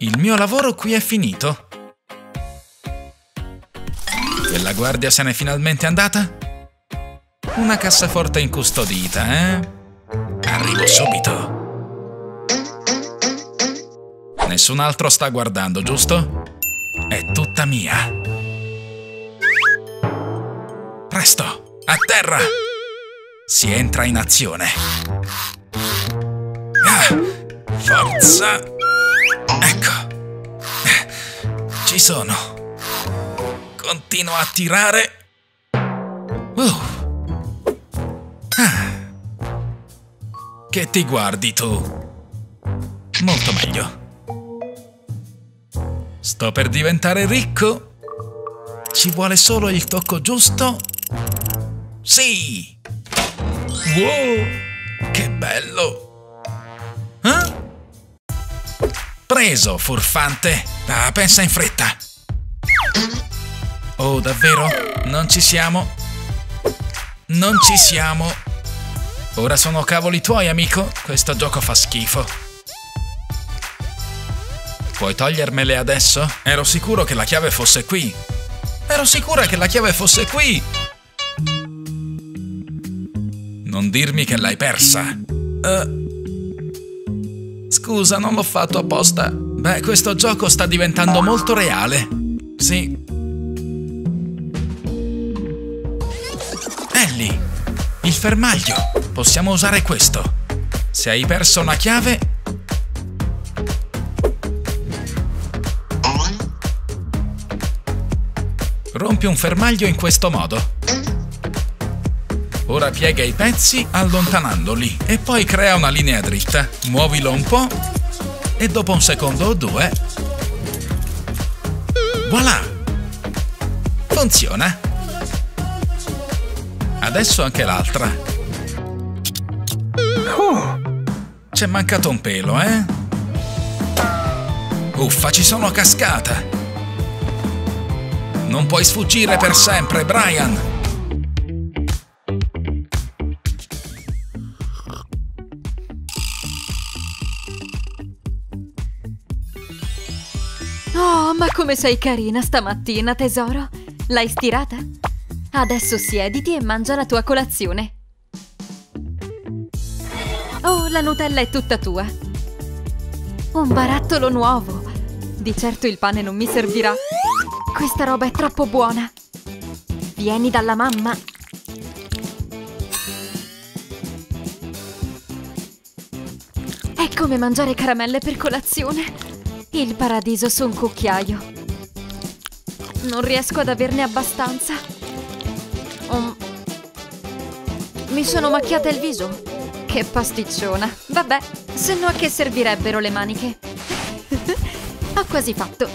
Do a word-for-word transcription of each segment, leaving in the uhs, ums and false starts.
Il mio lavoro qui è finito. Quella guardia se n'è finalmente andata? Una cassaforte incustodita, eh? Arrivo subito. Nessun altro sta guardando, giusto? È tutta mia. Presto, a terra! Si entra in azione. Ah, forza! Ecco. Ci sono. Continuo a tirare. Uh. Ah. Che ti guardi tu? Molto meglio. Sto per diventare ricco? Ci vuole solo il tocco giusto? Sì! Wow! Che bello! Eh? Preso, furfante! Ah, pensa in fretta! Oh, davvero? Non ci siamo? Non ci siamo! Ora sono cavoli tuoi, amico! Questo gioco fa schifo! Puoi togliermele adesso? Ero sicuro che la chiave fosse qui. Ero sicura che la chiave fosse qui. Non dirmi che l'hai persa. Uh. Scusa, non l'ho fatto apposta. Beh, questo gioco sta diventando molto reale. Sì. Ellie, il fermaglio. Possiamo usare questo. Se hai perso una chiave... Rompi un fermaglio in questo modo. Ora piega i pezzi allontanandoli e poi crea una linea dritta. Muovilo un po' e dopo un secondo o due... Voilà! Funziona! Adesso anche l'altra. C'è mancato un pelo, eh? Uffa, ci sono cascata! Non puoi sfuggire per sempre, Brian! Oh, ma come sei carina stamattina, tesoro! L'hai stirata? Adesso siediti e mangia la tua colazione! Oh, la Nutella è tutta tua! Un barattolo nuovo! Di certo il pane non mi servirà! Questa roba è troppo buona! Vieni dalla mamma! È come mangiare caramelle per colazione! Il paradiso su un cucchiaio! Non riesco ad averne abbastanza! Um. Mi sono macchiata il viso! Che pasticciona! Vabbè, se no a che servirebbero le maniche? Ho quasi fatto!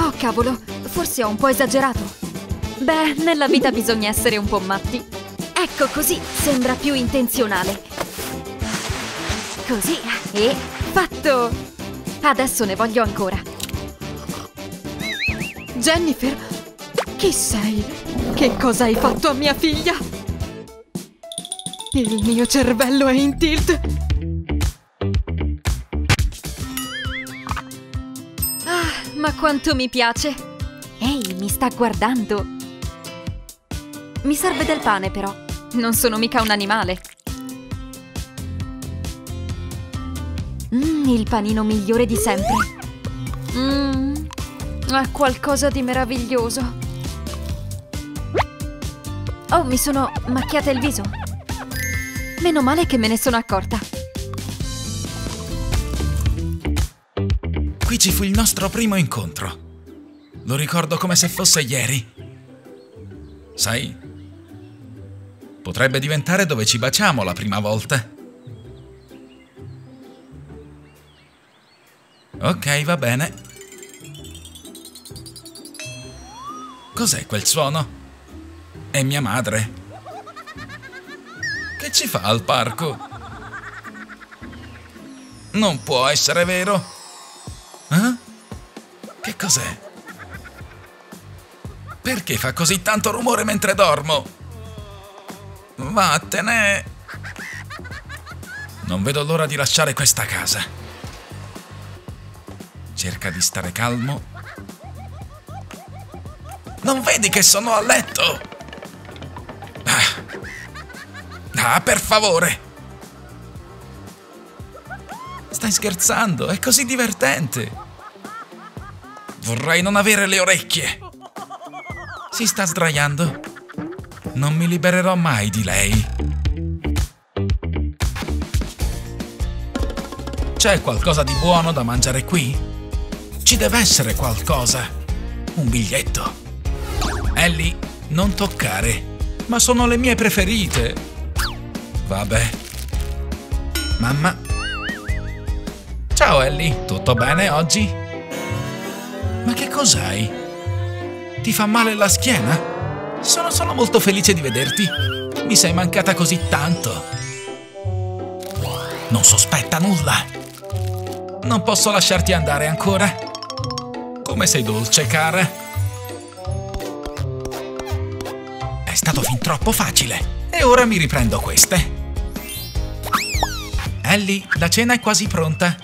Oh, cavolo, forse ho un po' esagerato. Beh, nella vita bisogna essere un po' matti. Ecco, così sembra più intenzionale. Così, e fatto! Adesso ne voglio ancora. Jennifer, chi sei? Che cosa hai fatto a mia figlia? Il mio cervello è in tilt. Ma quanto mi piace! Ehi, mi sta guardando! Mi serve del pane, però. Non sono mica un animale. Mm, il panino migliore di sempre. Mm, è qualcosa di meraviglioso. Oh, mi sono macchiata il viso. Meno male che me ne sono accorta. Qui ci fu il nostro primo incontro. Lo ricordo come se fosse ieri. Sai? Potrebbe diventare dove ci baciamo la prima volta. Ok, va bene. Cos'è quel suono? È mia madre. Che ci fa al parco? Non può essere vero. Eh? Che cos'è? Perché fa così tanto rumore mentre dormo? Vattene! Non vedo l'ora di lasciare questa casa. Cerca di stare calmo. Non vedi che sono a letto? Ah, ah, per favore! Stai scherzando? È così divertente! Vorrei non avere le orecchie! Si sta sdraiando. Non mi libererò mai di lei. C'è qualcosa di buono da mangiare qui? Ci deve essere qualcosa. Un biglietto. Ellie, non toccare. Ma sono le mie preferite. Vabbè. Mamma. Ciao Ellie, tutto bene oggi? Ma che cos'hai? Ti fa male la schiena? Sono solo molto felice di vederti. Mi sei mancata così tanto. Non sospetta nulla. Non posso lasciarti andare ancora. Come sei dolce, cara. È stato fin troppo facile. E ora mi riprendo queste. Ellie, la cena è quasi pronta.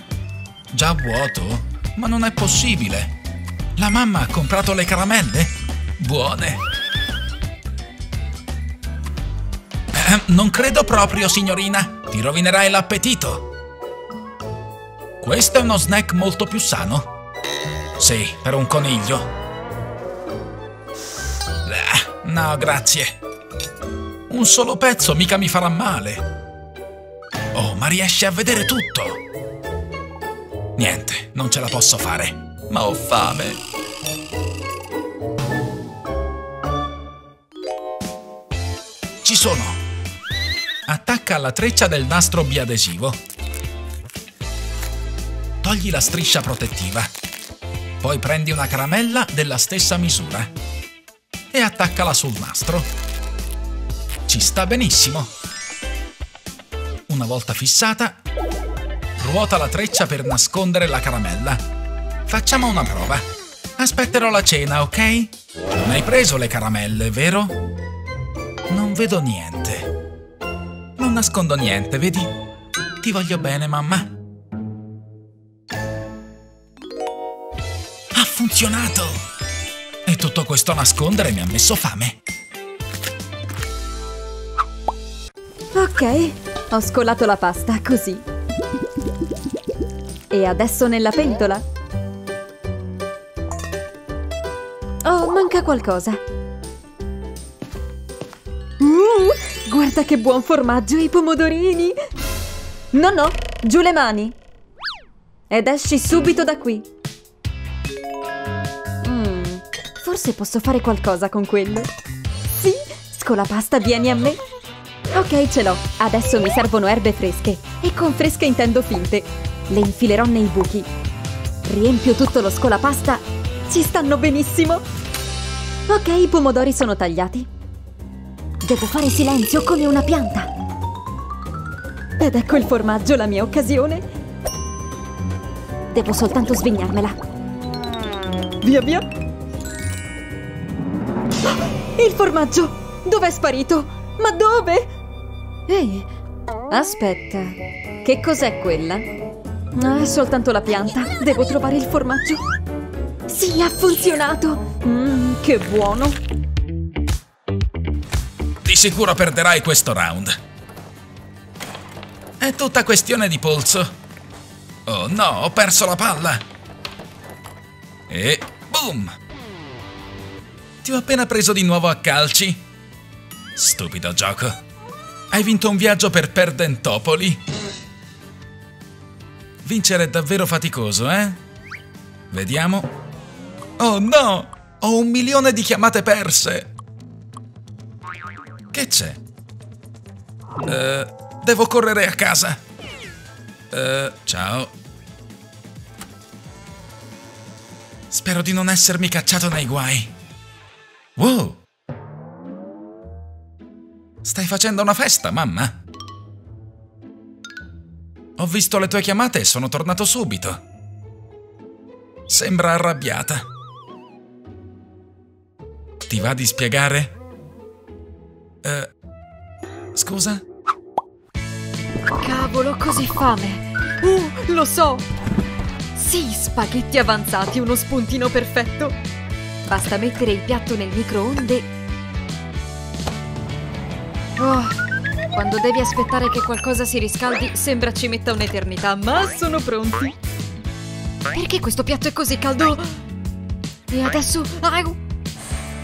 Già vuoto? Ma non è possibile. La mamma ha comprato le caramelle? Buone. Non credo proprio, signorina. Ti rovinerai l'appetito. Questo è uno snack molto più sano. Sì, per un coniglio. No, grazie. Un solo pezzo mica mi farà male. Oh, ma riesci a vedere tutto? Niente, non ce la posso fare. Ma ho fame. Ci sono. Attacca alla treccia del nastro biadesivo. Togli la striscia protettiva. Poi prendi una caramella della stessa misura e attaccala sul nastro. Ci sta benissimo. Una volta fissata, ruota la treccia per nascondere la caramella. Facciamo una prova. Aspetterò la cena, ok? Non hai preso le caramelle, vero? Non vedo niente. Non nascondo niente, vedi? Ti voglio bene, mamma. Ha funzionato! E tutto questo a nascondere mi ha messo fame. Ok, ho scolato la pasta, così. E adesso nella pentola. Oh, manca qualcosa. Mmm! Guarda che buon formaggio, i pomodorini! No, no, giù le mani! Ed esci subito da qui! Mm, forse posso fare qualcosa con quello. Sì, scolapasta, vieni a me! Ok, ce l'ho! Adesso mi servono erbe fresche. E con fresche intendo finte. Le infilerò nei buchi. Riempio tutto lo scolapasta. Ci stanno benissimo! Ok, i pomodori sono tagliati. Devo fare silenzio come una pianta. Ed ecco il formaggio, la mia occasione. Devo soltanto svignarmela. Via via. Il formaggio! Dov'è sparito? Ma dove? Ehi, aspetta. Che cos'è quella? Ah, è soltanto la pianta. Devo trovare il formaggio. Sì, ha funzionato. Mmm, che buono. Di sicuro perderai questo round. È tutta questione di polso. Oh no, ho perso la palla. E boom! Ti ho appena preso di nuovo a calci. Stupido gioco. Hai vinto un viaggio per Perdentopoli. Vincere è davvero faticoso, eh? Vediamo. Oh no! Ho un milione di chiamate perse. Che c'è? Uh, devo correre a casa. Uh, ciao. Spero di non essermi cacciato nei guai. Wow! Stai facendo una festa, mamma? Ho visto le tue chiamate e sono tornato subito. Sembra arrabbiata. Ti va di spiegare? Uh, scusa? Cavolo, ho così fame! Uh, lo so! Sì, spaghetti avanzati, uno spuntino perfetto! Basta mettere il piatto nel microonde. Oh, quando devi aspettare che qualcosa si riscaldi, sembra ci metta un'eternità, ma sono pronti! Perché questo piatto è così caldo? E adesso... Au!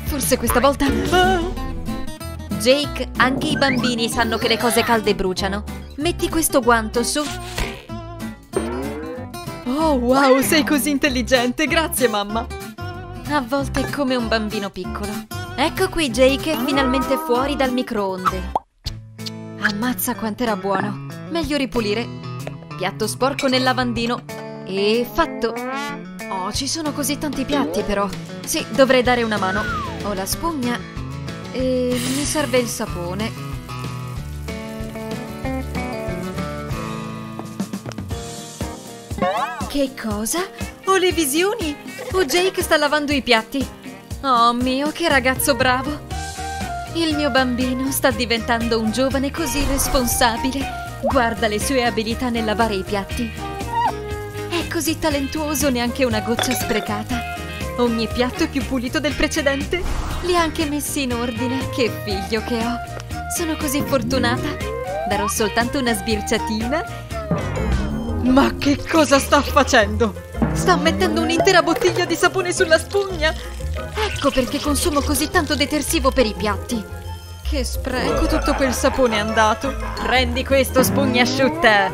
Forse questa volta... Ah! Jake, anche i bambini sanno che le cose calde bruciano. Metti questo guanto su. Oh, wow, sei così intelligente. Grazie, mamma. A volte è come un bambino piccolo. Ecco qui, Jake, è finalmente fuori dal microonde. Ammazza quant'era buono. Meglio ripulire. Piatto sporco nel lavandino. E fatto. Oh, ci sono così tanti piatti, però. Sì, dovrei dare una mano. Ho la spugna... E mi serve il sapone. Che cosa? Ho le visioni! Oh, Jake sta lavando i piatti! Oh mio, che ragazzo bravo! Il mio bambino sta diventando un giovane così responsabile. Guarda le sue abilità nel lavare i piatti. È così talentuoso, neanche una goccia sprecata. Ogni piatto è più pulito del precedente. Li ha anche messi in ordine. Che figlio che ho. Sono così fortunata. Darò soltanto una sbirciatina. Ma che cosa sta facendo? Sta mettendo un'intera bottiglia di sapone sulla spugna. Ecco perché consumo così tanto detersivo per i piatti. Che spreco, tutto quel sapone è andato. Prendi questo, spugna asciutta.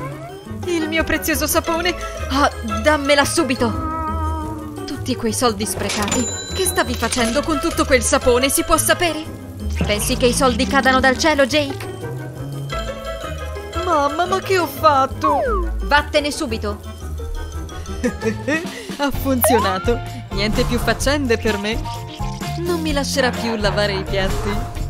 Il mio prezioso sapone. Ah, dammela subito. Tutti quei soldi sprecati. Che stavi facendo con tutto quel sapone, si può sapere? Pensi che i soldi cadano dal cielo, Jake? Mamma, ma che ho fatto? Vattene subito. Ha funzionato. Niente più faccende per me. Non mi lascerà più lavare i piatti.